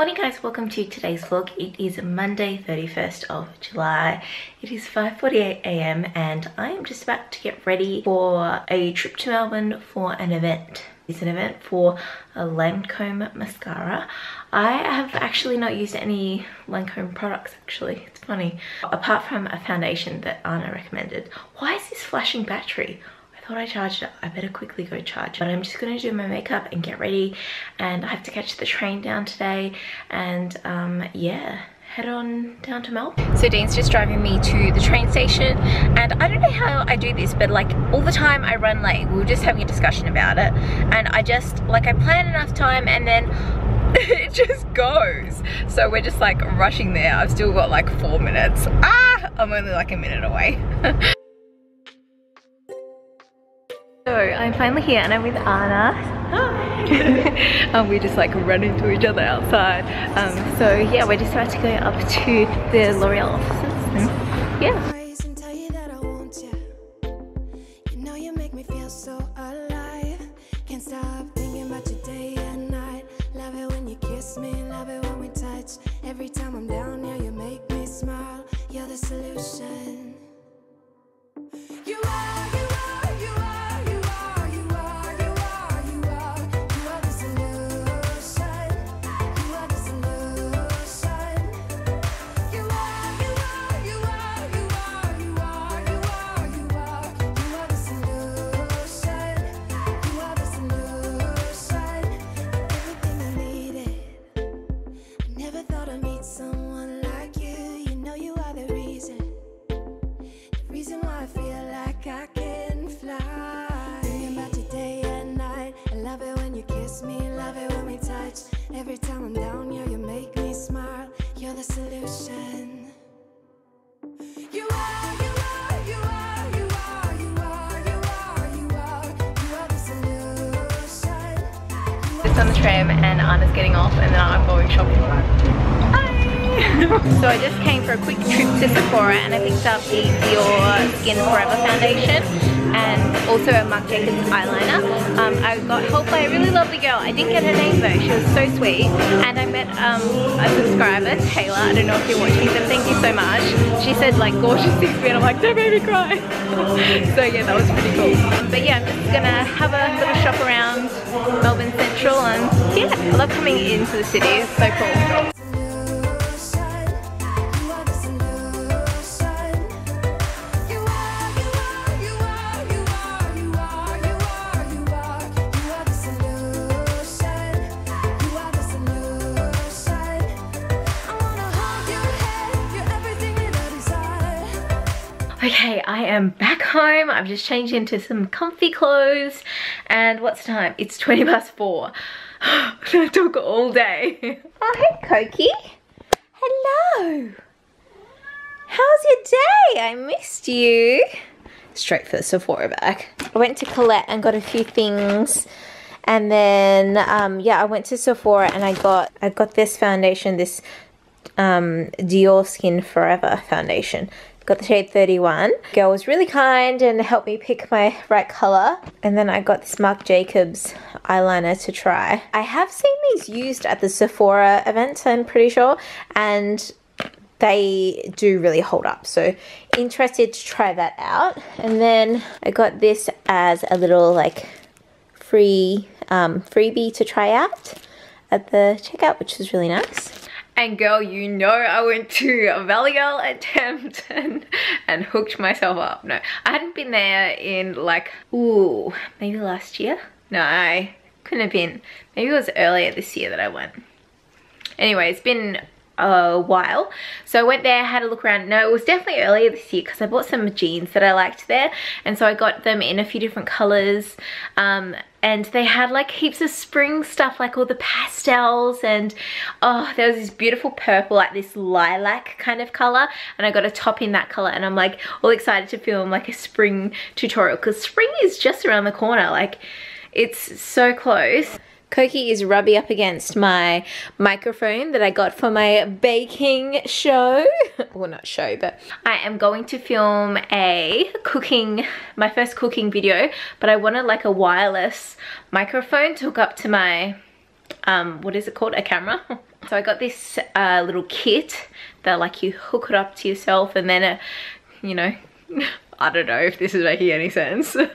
Morning guys, welcome to today's vlog. It is Monday 31st of July. It is 5:48 a.m. and I am just about to get ready for a trip to Melbourne for an event. It's an event for a Lancome mascara. I have actually not used any Lancome products actually, it's funny. Apart from a foundation that Anna recommended. Why is this flashing battery? I thought I charged it. I better quickly go charge it. But I'm just gonna do my makeup and get ready, and I have to catch the train down today and yeah, head on down to Melbourne. So Dean's just driving me to the train station, and I don't know how I do this, but like all the time I run late. We were just having a discussion about it, and I just like I plan enough time and then it just goes. So we're just like rushing there. I've still got like 4 minutes. I'm only like a minute away. So I'm finally here and I'm with Anna. Hi. We just like run into each other outside. So yeah, we're just about to go up to the L'Oreal offices. And yeah. On the tram and Anna's getting off, and then I'm going shopping. Hi! So I just came for a quick trip to Sephora and I picked up the Dior Skin Forever foundation and also a Marc Jacobs eyeliner. I got helped by a really lovely girl. I didn't get her name though, she was so sweet. And I met a subscriber, Taylor. I don't know if you're watching, but thank you so much. She said like gorgeous things to me and I'm like, don't make me cry. So yeah, that was pretty cool. But yeah, I'm just gonna have a little shop around Melbourne Central, and yeah, I love coming into the city, it's so cool. Okay, I am back home. I've just changed into some comfy clothes, and what's the time? It's 20 past 4. I took all day. Oh, hey Cokie. Hello. How's your day? I missed you. Straight for the Sephora bag. I went to Colette and got a few things, and then yeah, I went to Sephora and I got this foundation, this Dior Skin Forever foundation. Got the shade 31. Girl was really kind and helped me pick my right colour. And then I got this Marc Jacobs eyeliner to try. I have seen these used at the Sephora events, I'm pretty sure, and they do really hold up. So interested to try that out. And then I got this as a little like free freebie to try out at the checkout, which was really nice. And girl, you know I went to Valley Girl at Tempton and hooked myself up. No, I hadn't been there in like, ooh, maybe last year? No, I couldn't have been. Maybe it was earlier this year that I went. Anyway, it's been a while. So I went there, had a look around. No, it was definitely earlier this year because I bought some jeans that I liked there. And so I got them in a few different colours. And they had like heaps of spring stuff, like all the pastels, and oh, there was this beautiful purple, like this lilac kind of color, and I got a top in that color, and I'm like all excited to film like a spring tutorial because spring is just around the corner, like it's so close. Cokie is rubbing up against my microphone that I got for my baking show. Well, not show, but I am going to film a cooking, my first cooking video, but I wanted like a wireless microphone to hook up to my, what is it called? A camera? So I got this little kit that like you hook it up to yourself and then you know, I don't know if this is making any sense. But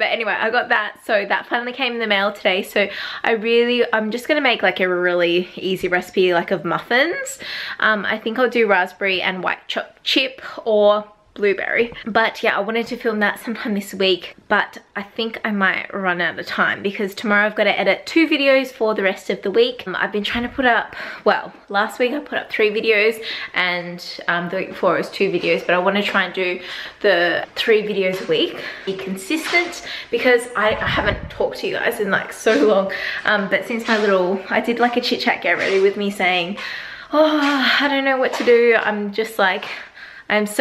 anyway, I got that. So that finally came in the mail today. So I'm just going to make like a really easy recipe like of muffins. I think I'll do raspberry and white chocolate chip or blueberry. But yeah, I wanted to film that sometime this week, but I think I might run out of time because tomorrow I've got to edit 2 videos for the rest of the week. I've been trying to put up, well, last week I put up 3 videos and the week before it was 2 videos, but I want to try and do the 3 videos a week, be consistent, because I haven't talked to you guys in like so long. But since I did like a chit chat get ready with me saying, oh, I don't know what to do. I'm just like, I've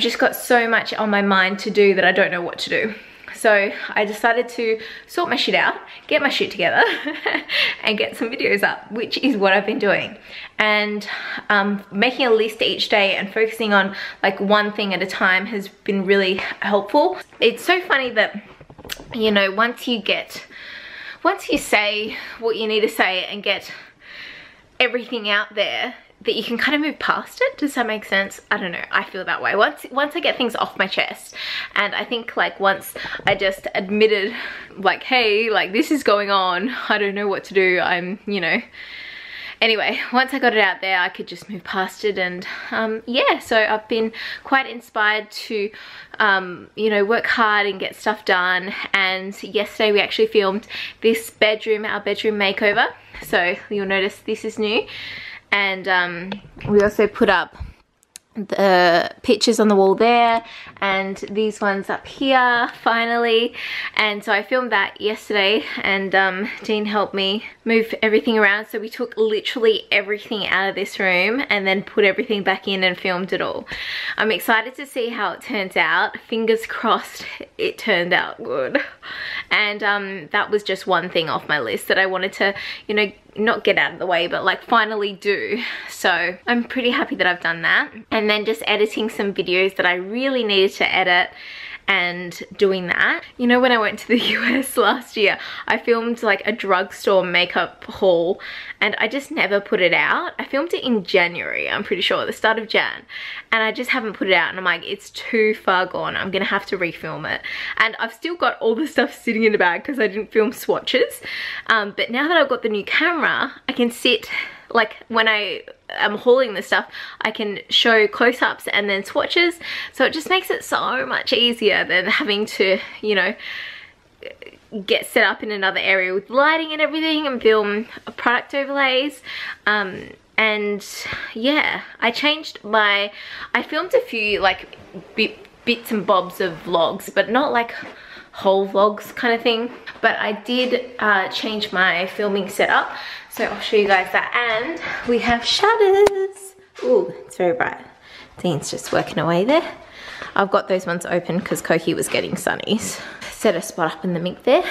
just got so much on my mind to do that I don't know what to do. So I decided to sort my shit out, get my shit together and get some videos up, which is what I've been doing. And making a list each day and focusing on like one thing at a time has been really helpful. It's so funny that, you know, once you say what you need to say and get everything out there, that you can kind of move past it. Does that make sense? I don't know, I feel that way. Once I get things off my chest, and I think like once I just admitted like, hey, like this is going on, I don't know what to do, you know. Anyway, once I got it out there, I could just move past it and yeah, so I've been quite inspired to, you know, work hard and get stuff done. And yesterday we actually filmed this bedroom, our bedroom makeover. So you'll notice this is new. And we also put up the pictures on the wall there and these ones up here finally. And so I filmed that yesterday and Dean helped me move everything around, so we took literally everything out of this room and then put everything back in and filmed it all. I'm excited to see how it turns out. Fingers crossed it turned out good. And that was just one thing off my list that I wanted to, you know, not get out of the way, but like finally do. So I'm pretty happy that I've done that. And then just editing some videos that I really needed to edit and doing that. You know, when I went to the US last year, I filmed like a drugstore makeup haul and I just never put it out. I filmed it in January, I'm pretty sure, the start of Jan. And I just haven't put it out and I'm like, it's too far gone. I'm gonna have to refilm it. And I've still got all the stuff sitting in the bag because I didn't film swatches. But now that I've got the new camera, I can sit, like when I am hauling this stuff, I can show close-ups and then swatches. So it just makes it so much easier than having to, you know, get set up in another area with lighting and everything and film product overlays. And yeah, I filmed a few like bits and bobs of vlogs, but not like whole vlogs kind of thing. But I did change my filming setup, so I'll show you guys that. And we have shutters. Ooh, it's very bright. Dean's just working away there. I've got those ones open because Coco was getting sunnies. Set a spot up in the mink there.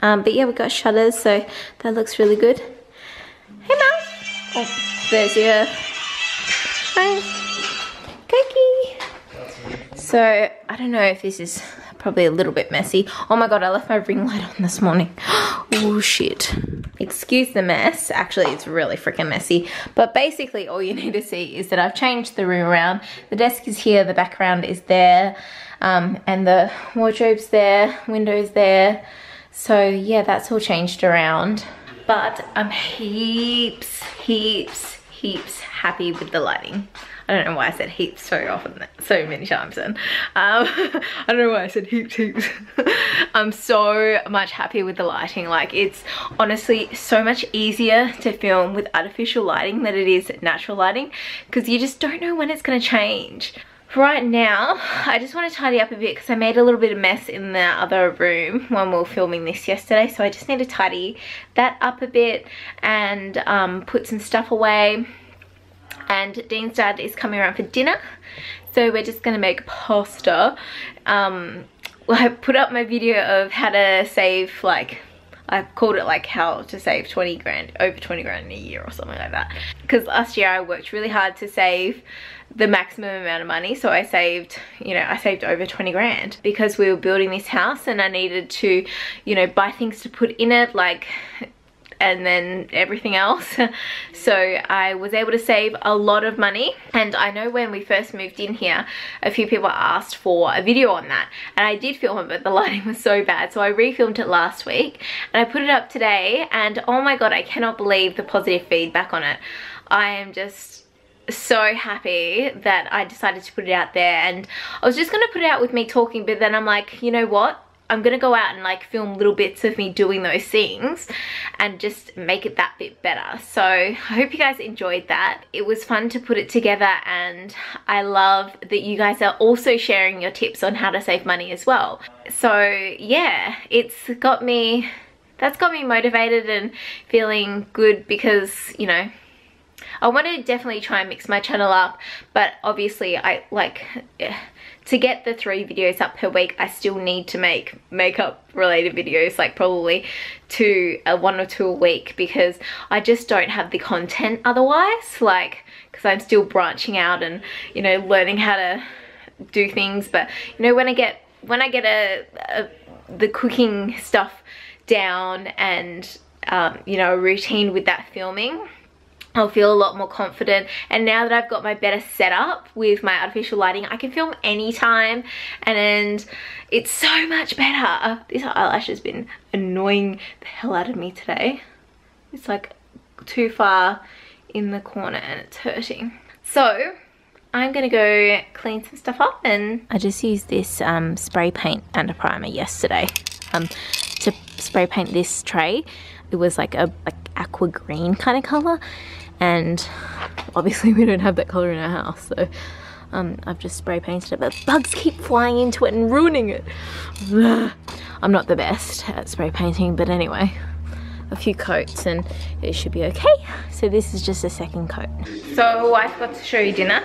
But yeah, we've got shutters, so that looks really good. Hey Mum! Oh, there's your... Hi! Coco! So, I don't know if this is... probably a little bit messy. Oh my god, I left my ring light on this morning. Oh shit. Excuse the mess. Actually, it's really freaking messy. But basically all you need to see is that I've changed the room around. The desk is here, the background is there, and the wardrobe's there, windows there. So yeah, that's all changed around. But I'm heaps happy with the lighting. I don't know why I said heaps so often, so many times then. I don't know why I said heaps. I'm so much happier with the lighting. Like, it's honestly so much easier to film with artificial lighting than it is natural lighting, because you just don't know when it's going to change. Right now, I just want to tidy up a bit because I made a little bit of mess in the other room when we were filming this yesterday. So I just need to tidy that up a bit and put some stuff away. And Dean's dad is coming around for dinner, so we're just going to make pasta. Well, I put up my video of how to save, like, I called it like how to save 20 grand, over 20 grand in a year or something like that. Because last year I worked really hard to save the maximum amount of money. So I saved, you know, I saved over 20 grand because we were building this house and I needed to, you know, buy things to put in it, like and then everything else. So I was able to save a lot of money, and I know when we first moved in here a few people asked for a video on that, and I did film it, but the lighting was so bad, so I refilmed it last week and I put it up today, and oh my god, I cannot believe the positive feedback on it. I am just so happy that I decided to put it out there, and I was just going to put it out with me talking, but then I'm like, you know what, I'm gonna go out and like film little bits of me doing those things and just make it that bit better. So I hope you guys enjoyed that. It was fun to put it together, and I love that you guys are also sharing your tips on how to save money as well. So yeah, that's got me motivated and feeling good, because you know, I want to definitely try and mix my channel up, but obviously I like, to get the 3 videos up per week, I still need to make makeup related videos, like probably 1 or 2 a week, because I just don't have the content otherwise, like, because I'm still branching out and, you know, learning how to do things. But you know, when I get the cooking stuff down and you know, a routine with that filming, I'll feel a lot more confident. And now that I've got my better setup with my artificial lighting, I can film anytime, and it's so much better. This eyelash has been annoying the hell out of me today. It's like too far in the corner and it's hurting. So I'm gonna go clean some stuff up, and I just used this spray paint and a primer yesterday to spray paint this tray. It was like a aqua green kind of color, and obviously we don't have that color in our house, so I've just spray painted it, but bugs keep flying into it and ruining it. I'm not the best at spray painting, but anyway, a few coats and it should be okay. So this is just a second coat. So I forgot to show you dinner.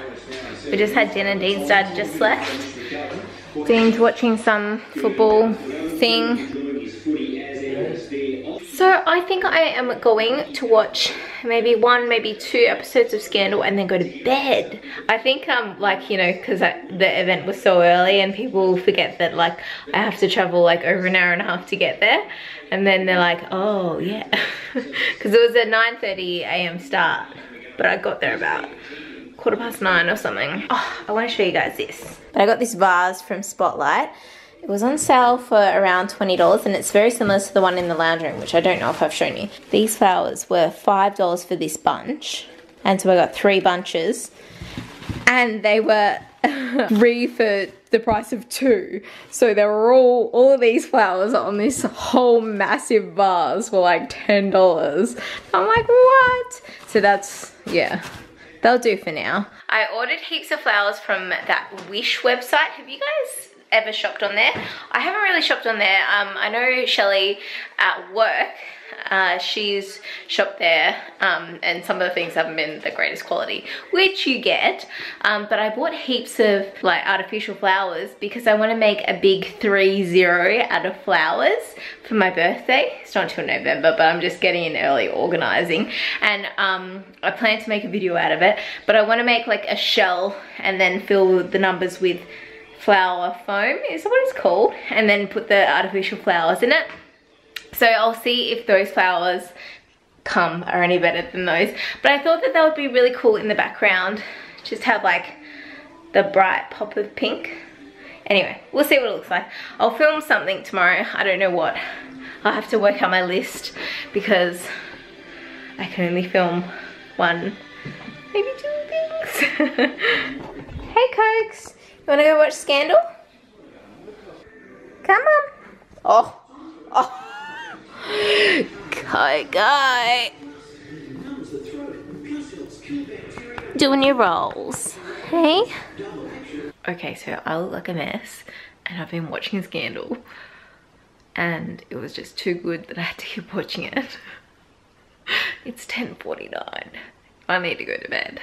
We just had dinner. Dean's dad just left. Dean's watching some football thing. So I think I am going to watch maybe 1, maybe 2 episodes of Scandal and then go to bed. I think like, you know, because the event was so early and people forget that like I have to travel like over an hour and a half to get there, and then they're like, oh yeah, because it was a 9:30 a.m. start, but I got there about 9:15 or something. Oh, I want to show you guys this. But I got this vase from Spotlight. It was on sale for around $20, and it's very similar to the one in the lounge room, which I don't know if I've shown you. These flowers were $5 for this bunch, and so I got 3 bunches, and they were free for the price of 2. So they were all of these flowers on this whole massive vase for like $10. I'm like, what? So that's, yeah, they'll do for now. I ordered heaps of flowers from that Wish website. Have you guys ever shopped on there? I haven't really shopped on there. I know Shelley at work, she's shopped there, and some of the things haven't been the greatest quality, which you get, but I bought heaps of like artificial flowers because I want to make a big 30 out of flowers for my birthday. It's not until November, but I'm just getting in early organizing, and I plan to make a video out of it, but I want to make like a shell and then fill the numbers with flower foam, is what it's called, and then put the artificial flowers in it. So I'll see if those flowers come are any better than those, but I thought that that would be really cool in the background, just have like the bright pop of pink. Anyway, we'll see what it looks like. I'll film something tomorrow. I don't know what. I'll have to work out my list because I can only film 1, maybe 2 things. Hey Cokes, you wanna go watch Scandal? Come on. Oh, oh. Coco. Doing your rolls. Hey? Okay, so I look like a mess and I've been watching Scandal, and it was just too good that I had to keep watching it. It's 10:49. I need to go to bed.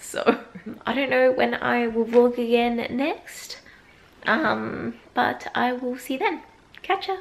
So I don't know when I will vlog again next, but I will see you then. Catch ya.